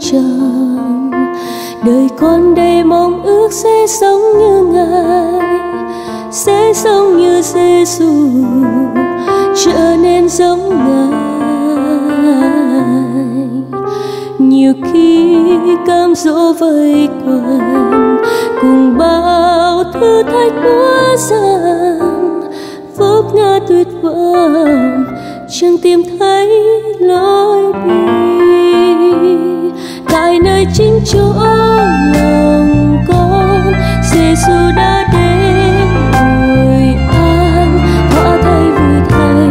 trần. Đời con đầy mong ước sẽ sống như Ngài, sẽ sống như Giêsu, trở nên giống Ngài. Nhiều khi cám dỗ vây quanh cùng bao thử thách búa răng, vấp ngã tuyệt vọng chẳng tìm thấy lối đi. Tại nơi chính chỗ lòng con, Giêsu đã đến ngồi an, thỏa thay vì Thầy,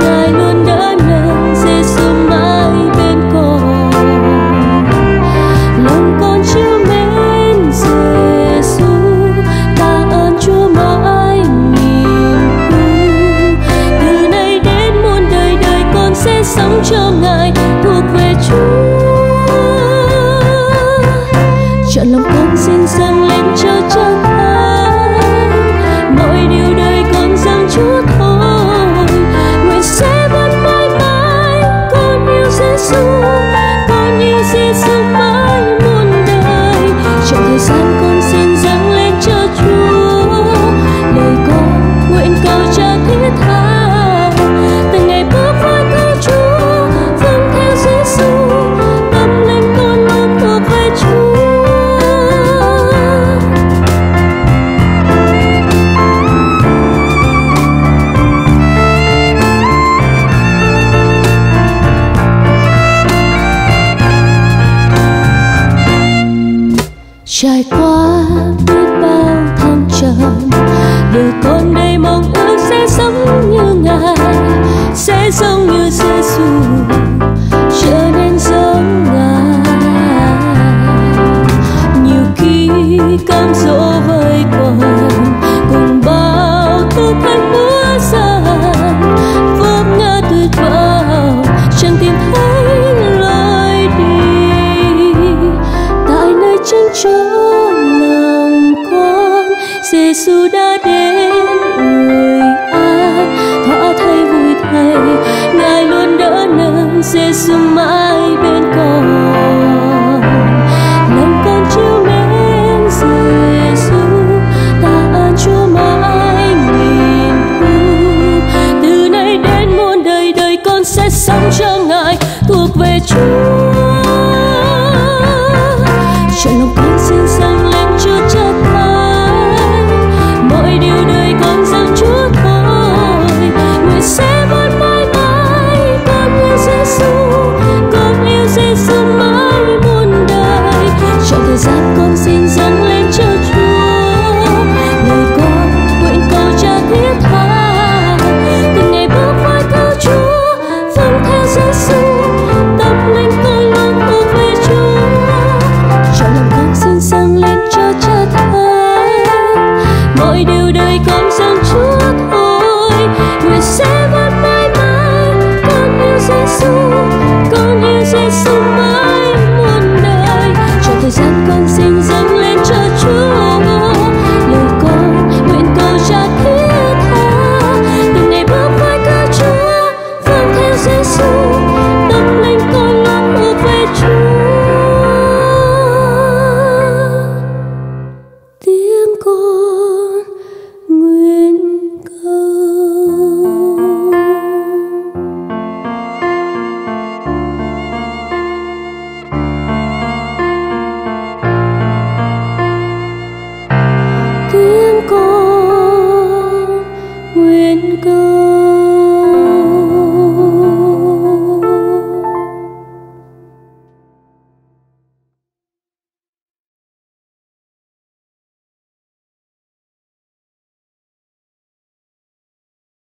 Ngài luôn đỡ nâng. Giêsu mãi bên con, lòng con chiều mến Giêsu, tạ ơn Chúa mãi niềm vui. Từ nay đến muôn đời đời con sẽ sống cho Ngài, thuộc về Chúa. Chọn lòng con xin dâng lên cho Cha Thánh, mọi điều đời con dâng Chúa thôi. Nguyện sẽ vẫn mãi mãi con yêu Giêsu, con yêu Giêsu mãi muôn đời. Chọn thời gian con xin dâng lên cho Chúa, lời con nguyện cầu Cha thiết tha. Từng ngày bước với Cứu Chúa, vâng theo Giêsu, tâm linh con luôn thuộc về Chúa. Trải qua biết bao thăng trầm, đời con đầy mong ước sẽ sống như Ngài, sẽ giống như Giêsu, trở nên giống Ngài. Nhiều khi cám dỗ vây quanh cùng bao thử thách búa răng, vấp ngã tuyệt vọng chẳng tìm thấy lối đi. Tại nơi chính chỗ Giêsu đã đến ngồi an, thỏa thay vui Thầy, Ngài luôn đỡ nâng. Giêsu mãi bên con, lòng con chiều mến Giêsu, tạ ơn Chúa mãi niềm vui. Từ nay đến muôn đời đời con sẽ sống cho Ngài, thuộc về Chúa. Chọn lòng con xin dâng lên Chúa Cha Thánh, điều đời con dâng Chúa thôi. Người sẽ vẫn mãi mãi con yêu Giêsu, con yêu Giêsu mãi muôn đời. Trong thời gian con xin dâng lên cho Chúa, lời con nguyện cầu Cha thiết tha. Từng ngày bước với Cứu Chúa, vâng theo Giêsu, tâm linh con luôn thuộc về Chúa. Trong lòng con xin dâng lên cho Cha Thánh, mọi điều đời con dâng Chúa thôi. Người sẽ vẫn mãi mãi con yêu Giêsu.